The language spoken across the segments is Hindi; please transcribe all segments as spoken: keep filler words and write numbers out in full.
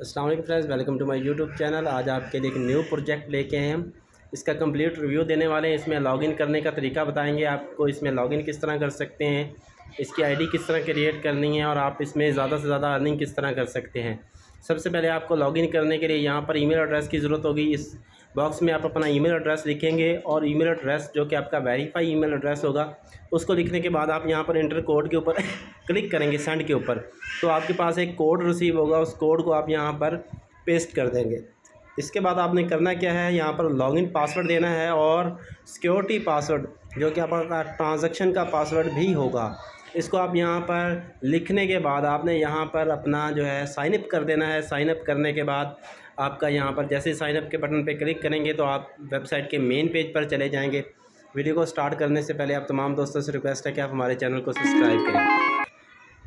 अस्सलाम वालेकुम friends, welcome to my YouTube channel. आज आपके लिए एक न्यू प्रोजेक्ट लेके आए हम। इसका कंप्लीट रिव्यू देने वाले हैं। इसमें लॉगिन करने का तरीका बताएंगे आपको, इसमें लॉगिन किस तरह कर सकते हैं, इसकी आईडी किस तरह क्रिएट करनी है और आप इसमें ज़्यादा से ज़्यादा अर्निंग किस तरह कर सकते हैं। सबसे पहले आपको लॉगिन करने के लिए यहाँ पर ईमेल एड्रेस की ज़रूरत होगी। इस बॉक्स में आप अपना ईमेल एड्रेस लिखेंगे और ईमेल एड्रेस जो कि आपका वेरीफाई ईमेल एड्रेस होगा उसको लिखने के बाद आप यहाँ पर इंटर कोड के ऊपर क्लिक करेंगे सेंड के ऊपर, तो आपके पास एक कोड रिसीव होगा। उस कोड को आप यहाँ पर पेस्ट कर देंगे। इसके बाद आपने करना क्या है, यहाँ पर लॉगिन पासवर्ड देना है और सिक्योरिटी पासवर्ड जो कि आपका ट्रांजैक्शन का पासवर्ड भी होगा, इसको आप यहाँ पर लिखने के बाद आपने यहाँ पर अपना जो है साइन अप कर देना है। साइन अप करने के बाद आपका यहाँ पर जैसे साइन अप के बटन पे क्लिक करेंगे तो आप वेबसाइट के मेन पेज पर चले जाएंगे। वीडियो को स्टार्ट करने से पहले आप तमाम दोस्तों से रिक्वेस्ट है कि आप हमारे चैनल को सब्सक्राइब करें।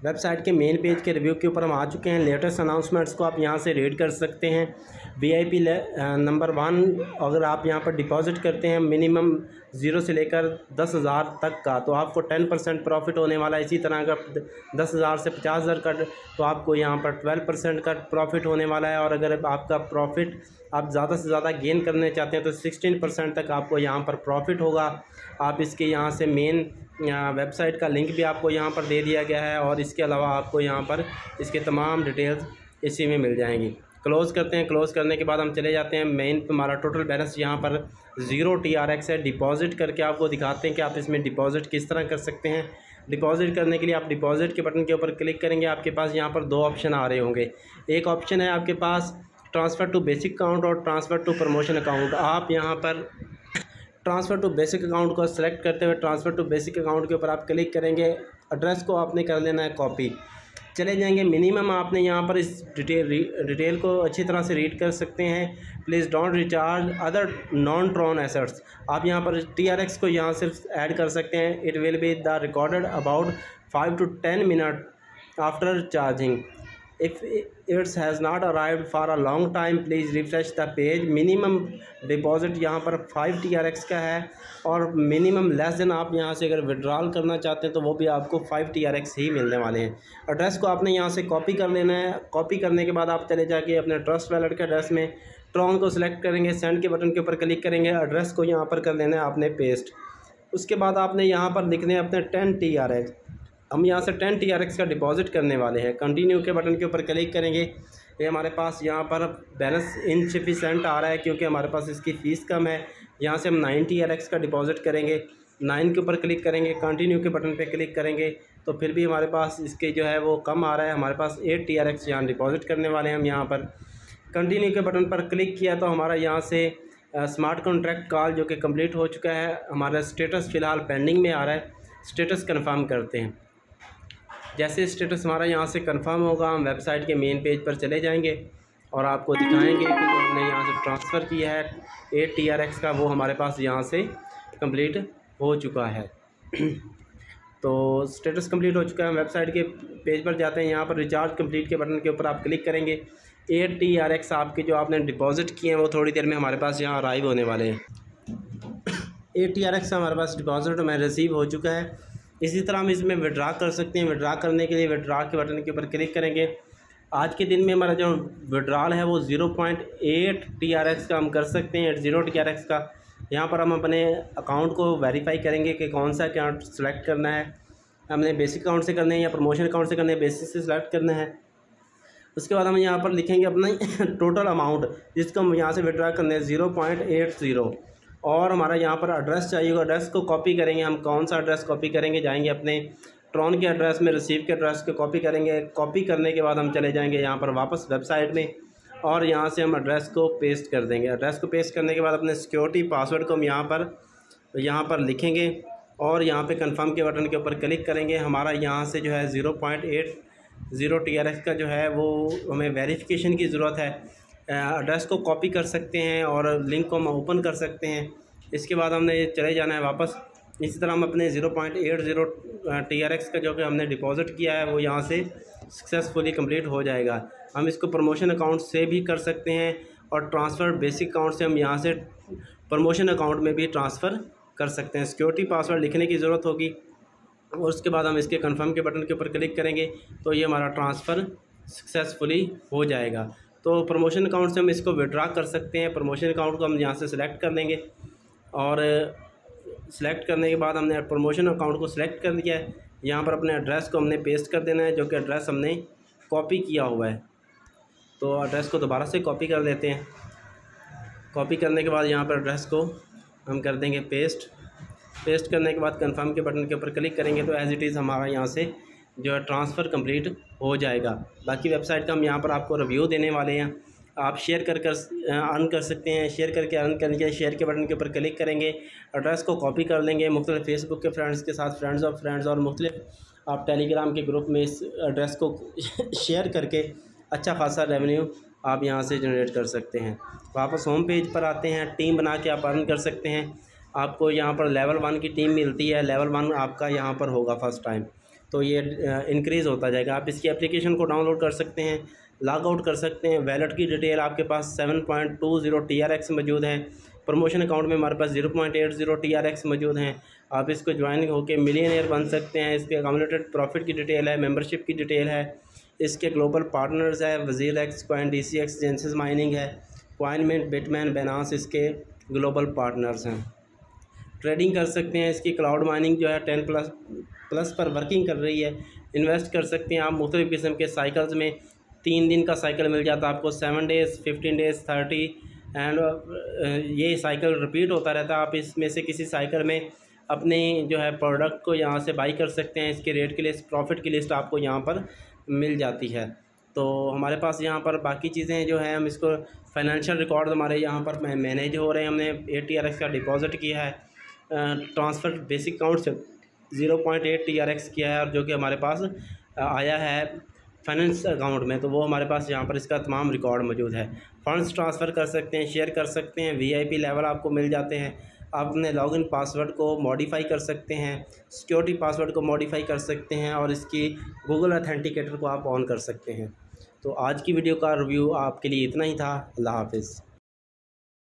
वेबसाइट के मेन पेज के रिव्यू के ऊपर हम आ चुके हैं। लेटेस्ट अनाउंसमेंट्स को आप यहाँ से रीड कर सकते हैं। वीआईपी नंबर वन, अगर आप यहाँ पर डिपॉजिट करते हैं मिनिमम ज़ीरो से लेकर दस हज़ार तक का तो आपको टेन परसेंट प्रॉफिट होने वाला है। इसी तरह अगर दस हज़ार से पचास हज़ार का तो आपको यहाँ पर ट्वेल्व परसेंट का प्रॉफिट होने वाला है। और अगर आपका प्रॉफिट आप ज़्यादा से ज़्यादा गेन करने चाहते हैं तो सिक्सटीन परसेंट तक आपको यहाँ पर प्रॉफिट होगा। आप इसके यहाँ से मेन यहाँ वेबसाइट का लिंक भी आपको यहाँ पर दे दिया गया है और इसके अलावा आपको यहाँ पर इसके तमाम डिटेल्स इसी में मिल जाएंगी। क्लोज़ करते हैं। क्लोज़ करने के बाद हम चले जाते हैं मेन पे। हमारा टोटल बैलेंस यहाँ पर ज़ीरो टी आर एक्स है। डिपॉजिट करके आपको दिखाते हैं कि आप इसमें डिपॉजिट किस तरह कर सकते हैं। डिपॉजिट करने के लिए आप डिपॉजिट के बटन के ऊपर क्लिक करेंगे। आपके पास यहाँ पर दो ऑप्शन आ रहे होंगे। एक ऑप्शन है आपके पास ट्रांसफ़र टू बेसिक अकाउंट और ट्रांसफ़र टू प्रमोशन अकाउंट। आप यहाँ पर ट्रांसफ़र टू बेसिक अकाउंट को सेलेक्ट करते हुए ट्रांसफ़र टू बेसिक अकाउंट के ऊपर आप क्लिक करेंगे। एड्रेस को आपने कर लेना है कॉपी। चले जाएंगे मिनिमम। आपने यहाँ पर इस डिटेल डिटेल को अच्छी तरह से रीड कर सकते हैं। Please don't recharge other non Tron assets. आप यहाँ पर टी आर एक्स को यहाँ सिर्फ ऐड कर सकते हैं। It will be the recorded about five to ten minute after charging. If it has not arrived for a long time, please refresh the page। Minimum deposit यहाँ पर फाइव टी आर एक्स का है और minimum less than आप यहाँ से अगर withdrawal करना चाहते हैं तो वो भी आपको फाइव टी आर एक्स ही मिलने वाले हैं। एड्रेस को आपने यहाँ से कॉपी कर लेना है। कॉपी करने के बाद आप चले जाके अपने ट्रस्ट वैलेट के एड्रेस में ट्रॉन को सिलेक्ट करेंगे, सेंड के बटन के ऊपर क्लिक करेंगे। एड्रेस को यहाँ पर कर लेना है आपने पेस्ट। उसके बाद आपने यहाँ पर लिखने अपने टेन टी आर एक्स। हम यहाँ से टेन टी आर एक्स का डिपॉजिट करने वाले हैं। कंटिन्यू के बटन के ऊपर क्लिक करेंगे। ये हमारे पास यहाँ पर बैलेंस इनसफिशेंट आ रहा है क्योंकि हमारे पास इसकी फ़ीस कम है। यहाँ से हम नाइन टी आर एक्स का डिपॉजिट करेंगे। नाइन के ऊपर क्लिक करेंगे, कंटिन्यू के बटन पे क्लिक करेंगे तो फिर भी हमारे पास इसके जो है वो कम आ रहा है। हमारे पास एट टी आर एक्स यहाँ डिपॉजिट करने वाले हैं। हम यहाँ पर कंटिन्यू के बटन पर क्लिक किया तो हमारा यहाँ से स्मार्ट कॉन्ट्रैक्ट कॉल जो कि कम्प्लीट हो चुका है। हमारा स्टेटस फ़िलहाल पेंडिंग में आ रहा है। स्टेटस कन्फर्म करते हैं। जैसे स्टेटस हमारा यहाँ से कंफर्म होगा हम वेबसाइट के मेन पेज पर चले जाएंगे और आपको दिखाएंगे कि जो हमने यहाँ से ट्रांसफ़र किया है एट टी आर एक्स का वो हमारे पास यहाँ से कंप्लीट हो चुका है। तो स्टेटस कंप्लीट हो चुका है। हम वेबसाइट के पेज पर जाते हैं। यहाँ पर रिचार्ज कंप्लीट के बटन के ऊपर आप क्लिक करेंगे। एट टी आर एक्स आपके जो आपने डिपॉजिट किए हैं वो थोड़ी देर में हमारे पास यहाँ अराइव होने वाले हैं। एट टी आर एक्स हमारे पास डिपॉजिट में रिसीव हो चुका है। इसी तरह हम इसमें विड्रा कर सकते हैं। विड्रा करने के लिए विड्रा के बटन के ऊपर क्लिक करेंगे। आज के दिन में हमारा जो विड्राल है वो zero point eight T R X का हम कर सकते हैं। ज़ीरो टी आर एक्स का यहाँ पर हम अपने अकाउंट को वेरीफाई करेंगे कि कौन सा अकाउंट सेलेक्ट करना है। हमने बेसिक अकाउंट से करना है या प्रमोशन अकाउंट से करना है, बेसिक से सेलेक्ट करना है। उसके बाद हम यहाँ पर लिखेंगे अपना टोटल अमाउंट जिसको हम यहाँ से विड्रा करना है ज़ीरो पॉइंट एट ज़ीरो। और हमारा यहाँ पर एड्रेस चाहिए होगा। एड्रेस को कॉपी करेंगे। हम कौन सा एड्रेस कॉपी करेंगे, जाएंगे अपने ट्रॉन के एड्रेस में, रिसीव के एड्रेस को कॉपी करेंगे। कॉपी करने के बाद हम चले जाएंगे यहाँ पर वापस वेबसाइट में और यहाँ से हम एड्रेस को पेस्ट कर देंगे। एड्रेस को पेस्ट करने के बाद अपने सिक्योरिटी पासवर्ड को हम यहाँ पर यहाँ पर लिखेंगे और यहाँ पर कन्फर्म के बटन के ऊपर क्लिक करेंगे। हमारा यहाँ से जो है zero point eight zero T R X का जो है वो हमें वेरिफिकेशन की ज़रूरत है। एड्रेस को कॉपी कर सकते हैं और लिंक को हम ओपन कर सकते हैं। इसके बाद हमने चले जाना है वापस। इसी तरह हम अपने zero point eight zero T R X का जो कि हमने डिपॉजिट किया है वो यहाँ से सक्सेसफुली कंप्लीट हो जाएगा। हम इसको प्रमोशन अकाउंट से भी कर सकते हैं और ट्रांसफ़र बेसिक अकाउंट से हम यहाँ से प्रमोशन अकाउंट में भी ट्रांसफ़र कर सकते हैं। सिक्योरिटी पासवर्ड लिखने की ज़रूरत होगी और उसके बाद हम इसके कन्फर्म के बटन के ऊपर क्लिक करेंगे तो ये हमारा ट्रांसफ़र सक्सेसफुली हो जाएगा। तो प्रमोशन अकाउंट से हम इसको विड्रा कर सकते हैं। प्रमोशन अकाउंट को हम यहाँ से सिलेक्ट कर लेंगे और सिलेक्ट करने के बाद हमने प्रमोशन अकाउंट को सिलेक्ट कर दिया है। यहाँ पर अपने एड्रेस को हमने पेस्ट कर देना है, जो कि एड्रेस हमने कॉपी किया हुआ है। तो एड्रेस को दोबारा से कॉपी कर लेते हैं। कॉपी करने के बाद यहाँ पर एड्रेस को हम कर देंगे पेस्ट। पेस्ट करने के बाद कंफर्म के बटन के ऊपर क्लिक करेंगे तो एज़ इट इज़ हमारा यहाँ से जो है ट्रांसफ़र कंप्लीट हो जाएगा। बाकी वेबसाइट का हम यहाँ पर आपको रिव्यू देने वाले हैं। आप शेयर कर कर अर्न कर सकते हैं। शेयर करके अर्न करने के शेयर के बटन के ऊपर क्लिक करेंगे, एड्रेस को कॉपी कर लेंगे, मुख्तलिफ़ फेसबुक के फ्रेंड्स के साथ फ्रेंड्स और फ्रेंड्स और मुख्तलिफ आप टेलीग्राम के ग्रुप में इस एड्रेस को शेयर करके अच्छा खासा रेवेन्यू आप यहाँ से जनरेट कर सकते हैं। वापस होम पेज पर आते हैं। टीम बना के आप अर्न कर सकते हैं। आपको यहाँ पर लेवल वन की टीम मिलती है। लेवल वन आपका यहाँ पर होगा फर्स्ट टाइम, तो ये इंक्रीज़ होता जाएगा। आप इसकी एप्लीकेशन को डाउनलोड कर सकते हैं, लॉग आउट कर सकते हैं। वैलेट की डिटेल आपके पास seven point two zero T R X मौजूद है। प्रमोशन अकाउंट में हमारे पास zero point eight zero T R X मौजूद हैं। आप इसको ज्वाइन होकर मिलियनेयर बन सकते हैं। इसके एक्यूमुलेटेड प्रॉफिट की डिटेल है, मेंबरशिप की डिटेल है, इसके ग्लोबल पार्टनर्स है, WazirX coin, D C X, Genesis mining है, क्वाइनमेंट, बिटमैन, बैनांस इसके ग्लोबल पार्टनर्स हैं। ट्रेडिंग कर सकते हैं। इसकी क्लाउड माइनिंग जो है टेन प्लस प्लस पर वर्किंग कर रही है। इन्वेस्ट कर सकते हैं आप मुख्तलिफ़ किस्म के साइकिल्स में। तीन दिन का साइकिल मिल जाता है आपको, seven days, fifteen days, thirty and ये साइकिल रिपीट होता रहता है। आप इसमें से किसी साइकिल में अपने जो है प्रोडक्ट को यहाँ से बाई कर सकते हैं। इसके रेट की लिस्ट, प्रॉफिट की लिस्ट आपको यहाँ पर मिल जाती है। तो हमारे पास यहाँ पर बाकी चीज़ें जो है, हम इसको फाइनेंशियल रिकॉर्ड हमारे यहाँ पर मैनेज हो रहे हैं। हमने एट टी आर एक्स का डिपॉज़िट किया है, ट्रांसफ़र बेसिक अकाउंट से zero point eight T R X किया है और जो कि हमारे पास आया है फाइनेंस अकाउंट में, तो वो हमारे पास यहाँ पर इसका तमाम रिकॉर्ड मौजूद है। फंड्स ट्रांसफ़र कर सकते हैं, शेयर कर सकते हैं। वीआईपी लेवल आपको मिल जाते हैं। आप अपने लॉगिन पासवर्ड को मॉडिफाई कर सकते हैं, सिक्योरिटी पासवर्ड को मॉडिफाई कर सकते हैं और इसकी गूगल ऑथेंटिकेटर को आप ऑन कर सकते हैं। तो आज की वीडियो का रिव्यू आपके लिए इतना ही था। अल्लाह हाफिज़।